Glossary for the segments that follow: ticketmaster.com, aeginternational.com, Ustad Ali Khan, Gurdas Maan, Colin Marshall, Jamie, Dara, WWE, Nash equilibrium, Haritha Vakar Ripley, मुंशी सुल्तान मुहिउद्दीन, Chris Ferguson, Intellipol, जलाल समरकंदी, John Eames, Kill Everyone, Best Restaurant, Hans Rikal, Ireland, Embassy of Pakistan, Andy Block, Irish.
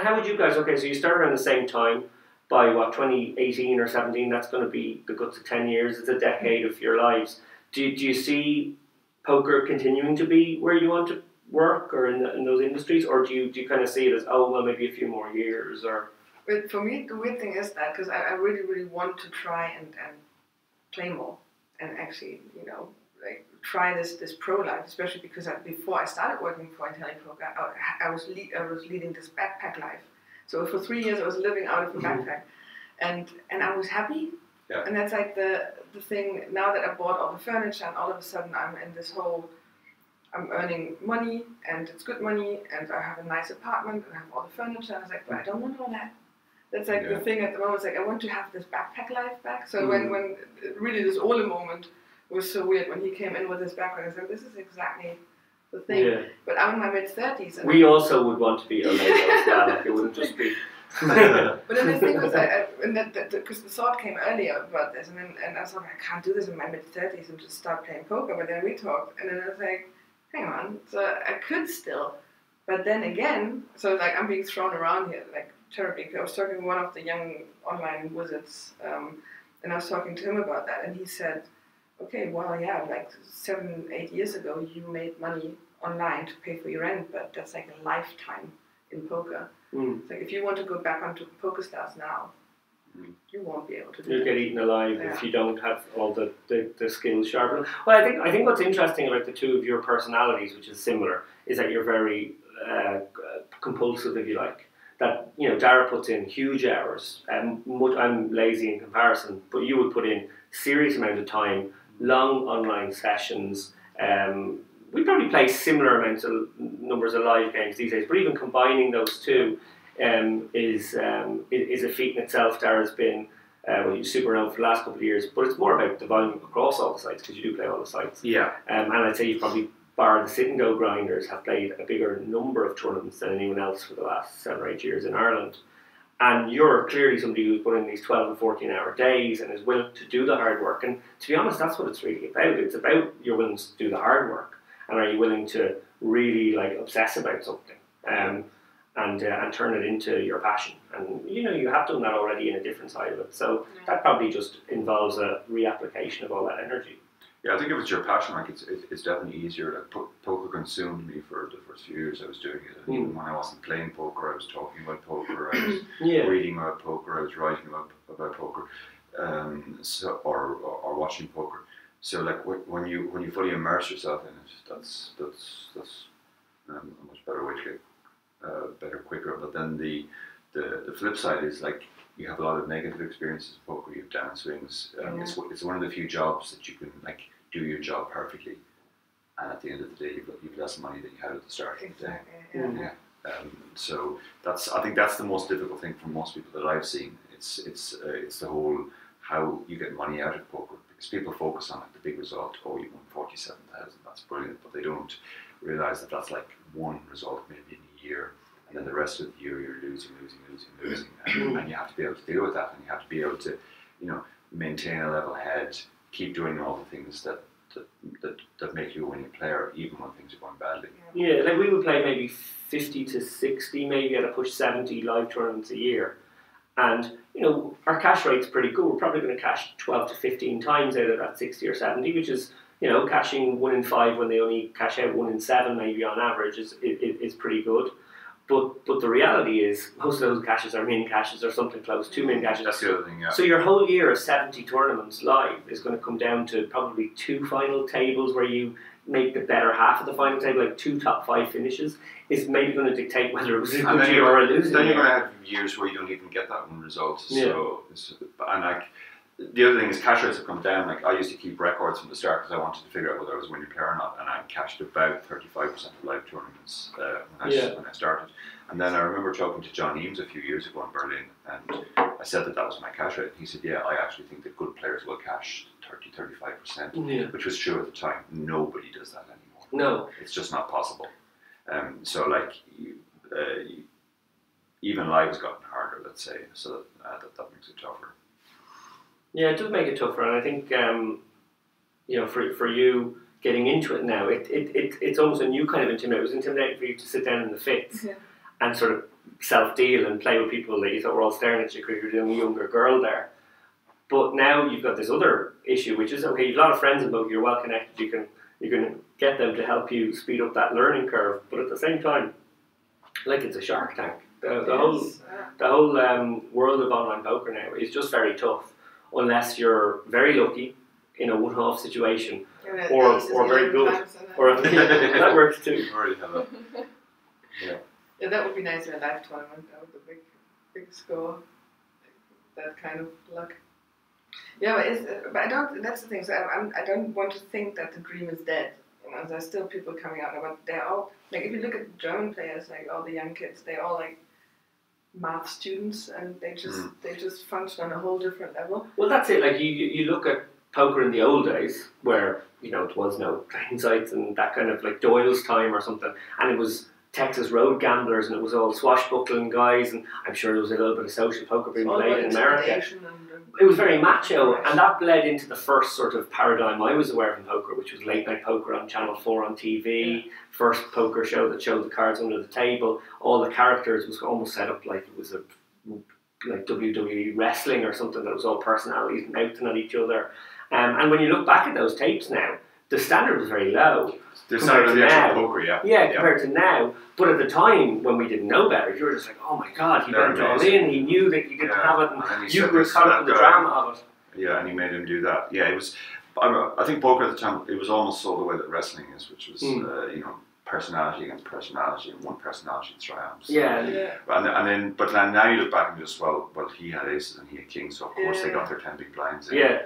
And how would you guys, okay, so you started around the same time, by what, 2018 or 17, that's going to be the guts of 10 years, it's a decade of your lives. Do you see poker continuing to be where you want to work or in those industries, or do you kind of see it as, oh, well, maybe a few more years? Or but for me, the weird thing is that, because I really, really want to try and play more and actually, you know, like try this pro life, especially because before I started working for Intellipol, I was leading this backpack life. So for 3 years I was living out of a backpack, and I was happy. Yeah. And that's like the thing now that I bought all the furniture, and all of a sudden I'm in this whole, I'm earning money and it's good money and I have a nice apartment and I have all the furniture, and I was like, but I don't want all that. That's like the thing at the moment. It's like I want to have this backpack life back. So when really this Ole moment was so weird when he came in with his backpack, I was like, this is exactly the thing. Yeah. But I'm in my mid-30s. We also would want to be Ole as well, like it wouldn't just be... But then the thing was, because the thought came earlier about this, and I was like, I can't do this in my mid-30s and just start playing poker, but then we talked, and then I was like, hang on, so I could still, but then again, so like I'm being thrown around here, like terribly, because I was talking to one of the young online wizards, and I was talking to him about that, and he said, okay, well, yeah, like 7, 8 years ago, you made money online to pay for your rent, but that's like a lifetime in poker. Mm. It's like if you want to go back onto PokerStars now, you won't be able to do it. You'll get eaten alive if you don't have all the skills sharpened. Well, I think what's interesting about the two of your personalities, which is similar, is that you're very compulsive, if you like. That, you know, Dara puts in huge hours, and I'm lazy in comparison, but you would put in serious amount of time, long online sessions. We probably play similar amounts of numbers of live games these days, but even combining those two is a feat in itself. Dara's been super known for the last couple of years, but it's more about the volume across all the sites, because you do play all the sites. Yeah. And I'd say you probably, bar the sit-and-go grinders, have played a bigger number of tournaments than anyone else for the last 7 or 8 years in Ireland. And you're clearly somebody who's put in these 12 and 14-hour days and is willing to do the hard work. And to be honest, that's what it's really about. It's about your willingness to do the hard work. And are you willing to really like obsess about something and turn it into your passion? And you know, you have done that already in a different side of it. So that probably just involves a reapplication of all that energy. Yeah, I think if it's your passion, like it's definitely easier. Like poker consumed me for the first few years I was doing it, and even when I wasn't playing poker, I was talking about poker, I was reading about poker, I was writing about poker, or watching poker. So like when you fully immerse yourself in it, that's a much better way to get better quicker. But then the flip side is like, you have a lot of negative experiences of poker, you have downswings. It's one of the few jobs that you can like do your job perfectly, and at the end of the day, you've less money than you had at the start of the day. So I think that's the most difficult thing for most people that I've seen. It's the whole how you get money out of poker, because people focus on like the big result. Oh, you won 47,000. That's brilliant, but they don't realize that that's like one result maybe in a year. And then the rest of the year you're losing, and you have to be able to deal with that, and you have to be able to, you know, maintain a level head, keep doing all the things that make you a winning player, even when things are going badly. Yeah, like we would play maybe 50 to 60, maybe at a push 70 live tournaments a year, and you know our cash rate's pretty good. We're probably going to cash 12 to 15 times out of that 60 or 70, which is, you know, cashing 1 in 5 when they only cash out 1 in 7 maybe on average is pretty good. But the reality is, most of those caches are min caches or something close to min caches. That's the other thing, yeah. So your whole year of 70 tournaments live is going to come down to probably 2 final tables where you make the better half of the final table, like 2 top 5 finishes, is maybe going to dictate whether it was a good year or a losing year. Then you're going to have years where you don't even get that one result. So, and like, the other thing is cash rates have come down. Like I used to keep records from the start because I wanted to figure out whether I was winning player or not, and I cashed about 35% of live tournaments when I started. And then I remember talking to John Eames a few years ago in Berlin, and I said that was my cash rate. And he said, yeah, I actually think that good players will cash 30-35%, which was true at the time. Nobody does that anymore. No. It's just not possible. So like, even live has gotten harder, let's say, so that makes it tougher. Yeah, it does make it tougher, and I think you know, for you getting into it now, it's almost a new kind of intimidating. It was intimidating for you to sit down in the fits and sort of self-deal and play with people that you thought were all staring at you because you were a younger girl there. But now you've got this other issue, which is, okay, you've got a lot of friends in poker, you're well connected, you can get them to help you speed up that learning curve, but at the same time, like, it's a shark tank. The whole world of online poker now is just very tough, unless you're very lucky in a one-off situation, or very good, or that works too. Yeah. Yeah, that would be nice in a live tournament, with a big score, that kind of luck. Yeah, but I don't. That's the thing. So I don't want to think that the dream is dead. You know, there's still people coming out, but they're all like, if you look at German players, like all the young kids, they're all like math students, and they just function on a whole different level. Well, that's it. Like you look at poker in the old days, where it was no playing sites and that kind of, like, Doyle's time or something, and it was Texas road gamblers, and it was all swashbuckling guys, and I'm sure there was a little bit of social poker being played in America. It was very macho, and that bled into the first sort of paradigm I was aware of in poker, which was late night poker on Channel 4 on TV, first poker show that showed the cards under the table. All the characters was almost set up like it was a WWE wrestling or something, that was all personalities mounting at each other. And when you look back at those tapes now, the standard was very low. The standard of the actual poker, yeah. Yeah, compared to now. But at the time, when we didn't know better, you were just like, oh my God, he went all in, he knew that you didn't have it, and you were caught up in the drama of it. Yeah, and he made him do that. Yeah, it was, I think poker at the time, it was almost so the way that wrestling is, which was, personality against personality, and one personality triumphs. Yeah, yeah. But now you look back and just, well, he had aces and he had kings, so of course they got their 10 big blinds in. Yeah.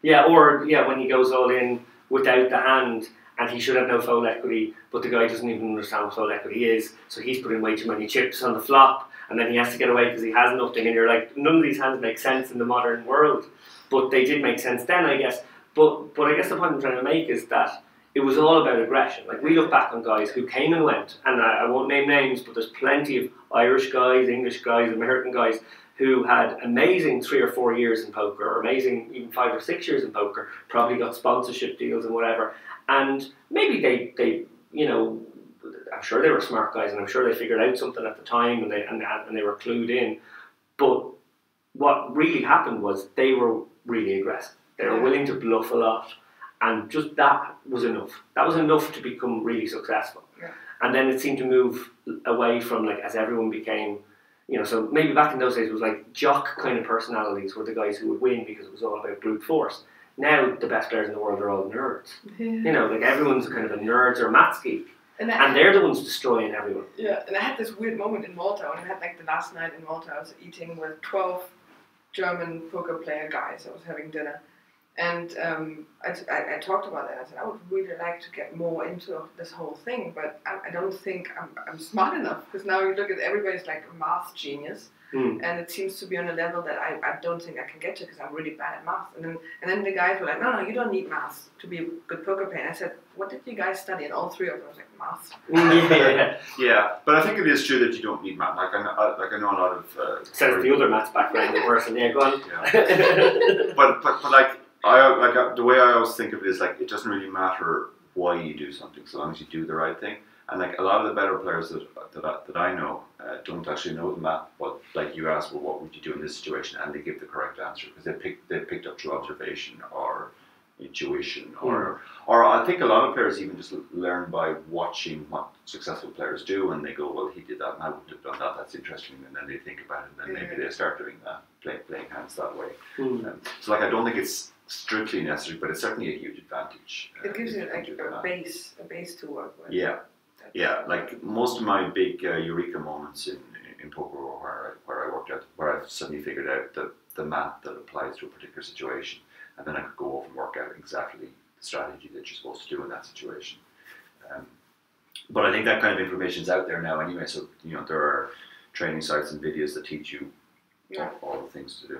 Yeah, when he goes all in without the hand, and he should have no fold equity, but the guy doesn't even understand what fold equity is, so he's putting way too many chips on the flop, and then he has to get away because he has nothing, and you're like, none of these hands make sense in the modern world, but they did make sense then, I guess. But I guess the point I'm trying to make is that it was all about aggression. Like, we look back on guys who came and went, and I won't name names, but there's plenty of Irish guys, English guys, American guys, who had amazing 3 or 4 years in poker, or amazing even 5 or 6 years in poker, probably got sponsorship deals and whatever. And maybe they I'm sure they were smart guys, and I'm sure they figured out something at the time, and they were clued in. But what really happened was they were really aggressive. They were willing to bluff a lot, and just that was enough. That was enough to become really successful. Yeah. And then it seemed to move away from, like, as everyone became... so maybe back in those days it was like jock kind of personalities were the guys who would win because it was all about brute force. Now the best players in the world are all nerds. Yeah. Like, everyone's kind of a nerd or maths geek. And they're the ones destroying everyone. Yeah, and I had this weird moment in Malta, when I had, like, the last night in Malta, I was eating with 12 German poker player guys. I was having dinner. And I talked about that. I said, I would really like to get more into this whole thing, but I don't think I'm smart enough, because now you look at everybody's like a math genius, and it seems to be on a level that I don't think I can get to, because I'm really bad at math. And then the guys were like, no, you don't need math to be a good poker player. And I said, what did you guys study? And all 3 of them was like, math. Yeah, but I think it is true that you don't need math. Like, I know a lot of... says the other maths background, the worse, and yeah, go on. Yeah. but like... the way I always think of it is, like, it doesn't really matter why you do something, so long as you do the right thing. And, like, a lot of the better players that I know don't actually know the math, but, like, you ask, well, what would you do in this situation, and they give the correct answer because they picked up through observation or intuition, or I think a lot of players even just learn by watching what successful players do, and they go, well, he did that and I wouldn't have done that, that's interesting, and then they think about it, and then maybe they start doing that, playing hands that way. So, like, I don't think it's strictly necessary, but it's certainly a huge advantage. It gives you, like, a base to work with. Yeah, yeah. Like, most of my big eureka moments in poker were where I worked out, where I suddenly figured out the math that applies to a particular situation, and then I could go off and work out exactly the strategy that you're supposed to do in that situation. But I think that kind of information is out there now anyway. So there are training sites and videos that teach you all the things to do.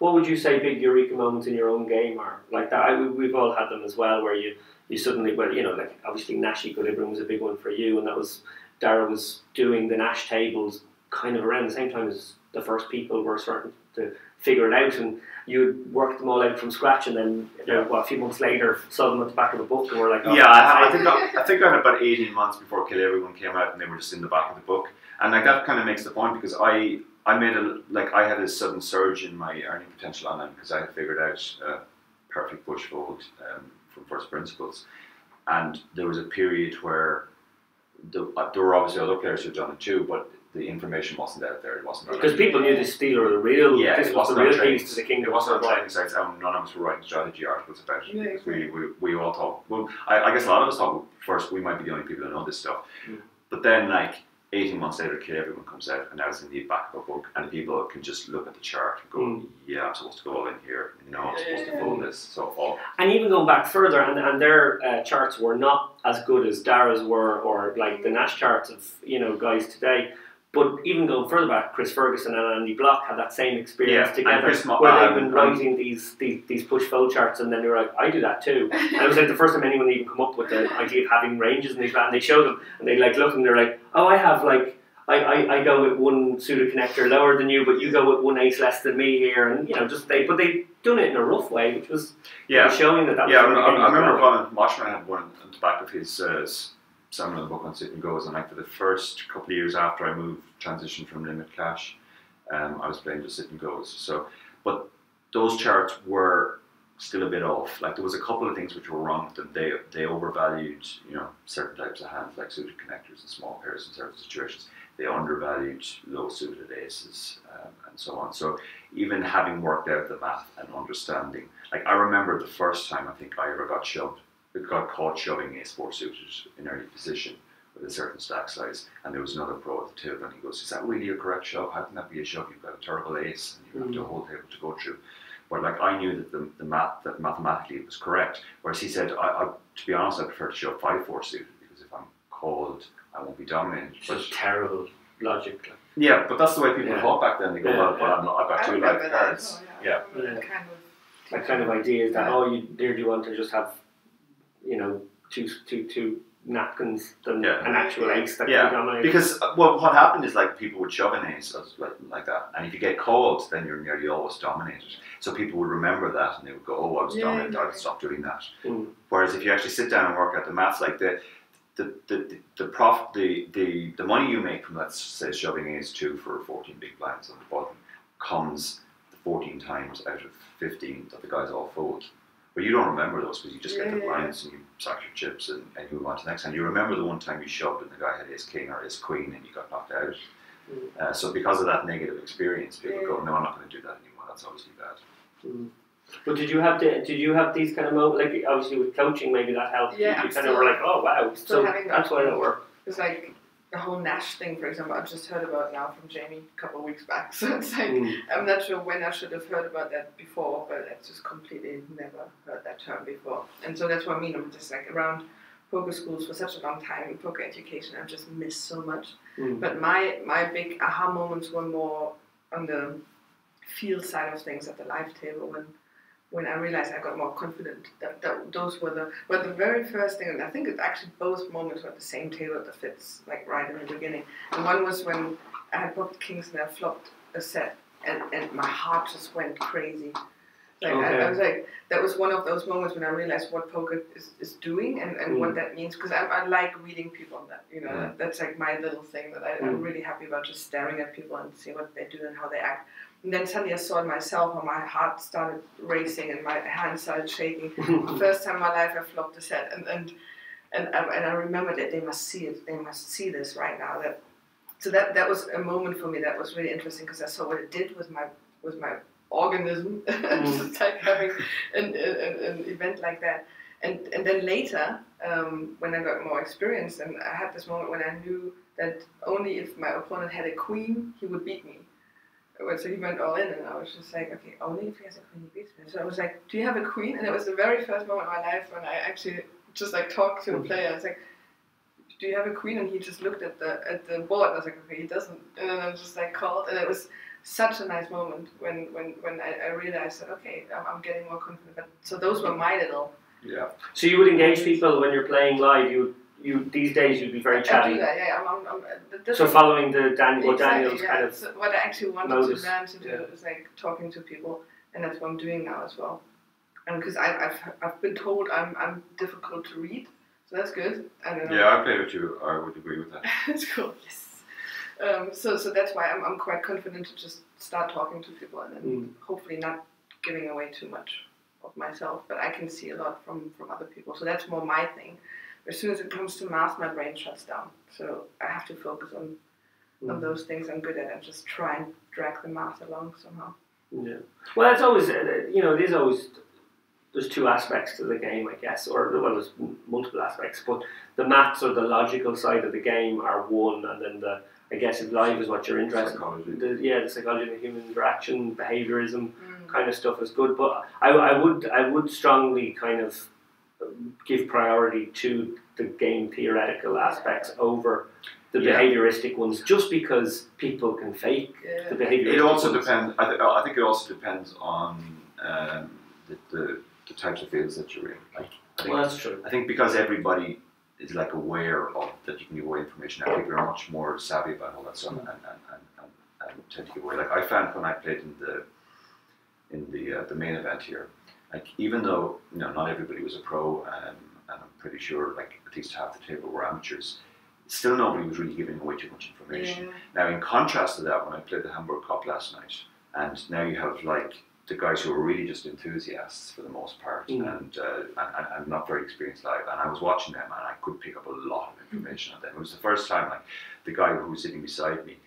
What would you say big eureka moments in your own game are? Like that, we've all had them as well, where you suddenly, like, obviously Nash equilibrium was a big one for you, and that was, Dara was doing the Nash tables kind of around the same time as the first people were starting to figure it out, and you worked them all out from scratch, and then a few months later saw them at the back of a book and were like, oh, yeah, I think I had about 18 months before Kill Everyone came out, and they were just in the back of the book. And like that kind of makes the point, because I had a sudden surge in my earning potential online because I had figured out a perfect push forward from first principles, and there was a period where there were obviously other players who had done it too, but the information wasn't out there. It wasn't because people knew this deal or the real. Yeah, this was the real keys to the kingdom. It wasn't on trading sites, and none of us were writing strategy articles about it. Yeah, exactly. we all thought. Well, I guess a lot of us thought first we might be the only people who know this stuff, but then like. 18 months later, Kill Everyone comes out, and now it's in the back of a book, and people can just look at the chart and go, yeah, I'm supposed to go all in here, no, I'm supposed to fold this, so all. And even going back further, and their charts were not as good as Dara's were, or like the Nash charts of, you know, guys today, but even going further back, Chris Ferguson and Andy Block had that same experience together, where they've been writing these push-fold charts, and then they were like, I do that too. And it was like the first time anyone even come up with the idea of having ranges, and they showed them, and they like looked, and they're like, oh, I have like, I go with one suited connector lower than you, but you go with one ace less than me here, and you know, just but they done it in a rough way, which was showing that. I remember Colin Marshall had one on the back of his. Someone in the book on Sit and Goes, and like for the first couple of years after I moved, transitioned from limit cash, I was playing just Sit and Goes. So, but those charts were still a bit off. Like there was a couple of things which were wrong with them. They overvalued, you know, certain types of hands like suited connectors and small pairs in certain situations. They undervalued low suited aces and so on. So even having worked out the math and understanding, like I remember the first time I think I ever got shoved. It got caught shoving ace-4 suited in early position with a certain stack size, and there was another pro at the table, and he goes, is that really a correct shove? How can that be a shove? You've got a terrible ace, and you have the whole table to go through. But like I knew that that mathematically it was correct, whereas he said, I to be honest, I prefer to shove 5-4 suited, because if I'm called, I won't be dominated. It's just terrible logic. Yeah, but that's the way people thought back then. They go, well, I've got two live cards. That kind of idea is that, oh, you really want to just have you know, two napkins than an actual ace that can dominate. Because well, what happened is like people would shove an ace like that, and if you get called, then you're nearly always dominated. So people would remember that, and they would go, "Oh, I was dominated. I'll stop doing that." Whereas if you actually sit down and work out the maths, like the money you make from let's say shoving ace-2 for 14 big blinds on the bottom comes 14 times out of 15 that the guys all fold. But you don't remember those because you just get the blinds and you sack your chips and you move on to the next time. You remember the one time you shoved and the guy had his king or his queen and you got knocked out. So because of that negative experience, people go, "No, I'm not going to do that anymore. That's obviously bad." But did you have these kind of moments? Like obviously with coaching, maybe that helped. Yeah, you kind of were like, "Oh wow, so that's why that worked." It's like the whole Nash thing, for example. I've just heard about now from Jamie a couple of weeks back. So it's like, I'm not sure when I should have heard about that before, but I've just completely never heard that term before. And so that's what I mean. I'm just like around poker schools for such a long time in poker education. I've just missed so much. But my big aha moments were more on the field side of things at the live table when I realized I got more confident. Those were the very first thing, and I think it's actually both moments were at the same table that fits, like right in the beginning. And one was when I had pocket kings and I flopped a set, and my heart just went crazy. Like I was like, that was one of those moments when I realized what poker is doing and what that means, because I like reading people on that, you know, that's like my little thing that I'm really happy about, just staring at people and seeing what they do and how they act. And then suddenly I saw it myself, and my heart started racing, and my hands started shaking. The first time in my life I flopped a set, and I remembered that they must see it. They must see this right now. So that was a moment for me that was really interesting, because I saw what it did with my organism, just like having an event like that. And then later, when I got more experience, and I had this moment when I knew that only if my opponent had a queen, he would beat me. So he went all in, and I was just like, okay, only if he has a queen, he beats me. So I was like, do you have a queen? And it was the very first moment in my life when I actually just like talked to a player. I was like, do you have a queen? And he just looked at the board, and I was like, okay, he doesn't. And then I just like called, and it was such a nice moment when I realized that, okay, I'm getting more confident. So those were my little. So you would engage people when you're playing live. You would you these days you'd be very chatty. I'm so following the Daniel's kind of. So what I actually wanted to learn to do is like talking to people, and that's what I'm doing now as well. And because I've been told I'm difficult to read, so that's good. And, yeah, I play with you. I would agree with that. That's cool. Yes. So that's why I'm quite confident to just start talking to people and then hopefully not giving away too much of myself, but I can see a lot from other people, so that's more my thing. As soon as it comes to math, my brain shuts down, so I have to focus on those things I'm good at and just try and drag the math along somehow. Yeah, well, that's always you know, there's two aspects to the game, I guess, or well, there's multiple aspects, but the maths or the logical side of the game are one, and then the I guess if life is what you're interested in, the psychology of the human interaction, behaviorism kind of stuff is good. But I would strongly kind of give priority to the game theoretical aspects over the behavioristic ones, just because people can fake the behavioristic. It also depends. I think it also depends on the types of fields that you're in. Like, well, that's true. I think because everybody is like aware of that you can give away information. I think we're much more savvy about all that stuff and tend to give away. Like I found when I played in the main event here, like even though you know not everybody was a pro, and I'm pretty sure like at least half the table were amateurs, still nobody was really giving away too much information. Yeah. Now in contrast to that, when I played the Hamburg Cup last night, and now you have like the guys who were really just enthusiasts for the most part and not very experienced live, and I was watching them and I could pick up a lot of information on them. It was the first time like the guy who was sitting beside me,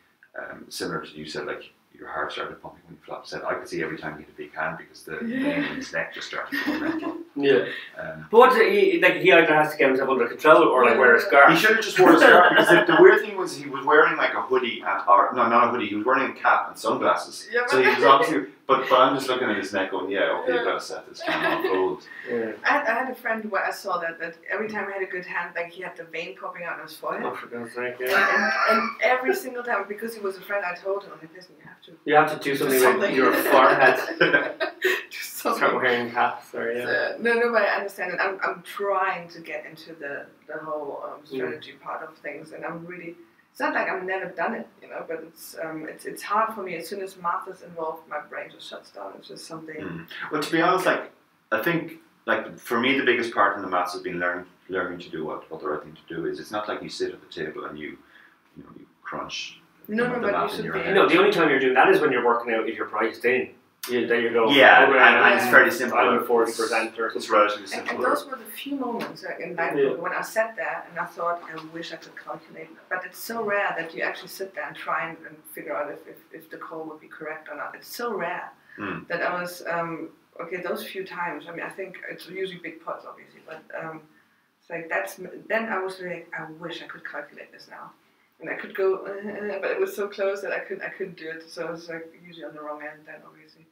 similar to you said, like your heart started pumping when you flopped, said I could see every time he had a big hand because the vein in his neck just started going mental. Yeah. But what, he either has to get himself under control or like wear a scarf. He should have just worn a scarf because the weird thing was he was wearing like a hoodie, not a hoodie, he was wearing a cap and sunglasses. Yeah, so he was obviously, but I'm just looking at his neck going, yeah, okay, you've got to set this camera off old. Yeah. I had a friend where I saw that every time I had a good hand, like he had the vein popping out on his forehead. Oh, for God's sake, yeah. And every single time, because he was a friend, I told him, like, listen, you have to do something with your forehead. Start wearing hats, sorry. Yeah. No, but I understand it. I'm trying to get into the whole strategy part of things, and I'm really. It's not like I've never done it, you know, but it's hard for me. As soon as math is involved, my brain just shuts down. It's just something. Well, to be honest, like I think, like for me, the biggest part in the maths has been learning to do what the right thing to do is. It's not like you sit at the table and you crunch. No, but you should be. No, the only time you're doing that is when you're working out if you're priced in. Yeah, there you go. Yeah, and it's fairly simple. I'm 40% or it's relatively simple. And those were the few moments like, in life when I sat there and I thought, I wish I could calculate. But it's so rare that you actually sit there and try and figure out if the call would be correct or not. It's so rare that I was okay. Those few times, I mean, I think it's usually big pots, obviously, but it's like then I was like, I wish I could calculate this now. And I could go, but it was so close that I couldn't do it. So I was like usually on the wrong end then, obviously.